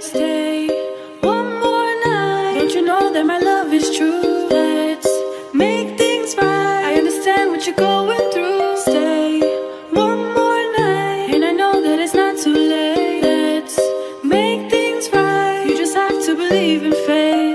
Stay one more night. Don't you know that my love is true? Let's make things right. I understand what you're going through. Stay one more night, and I know that it's not too late. Let's make things right. You just have to believe in faith.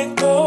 it go.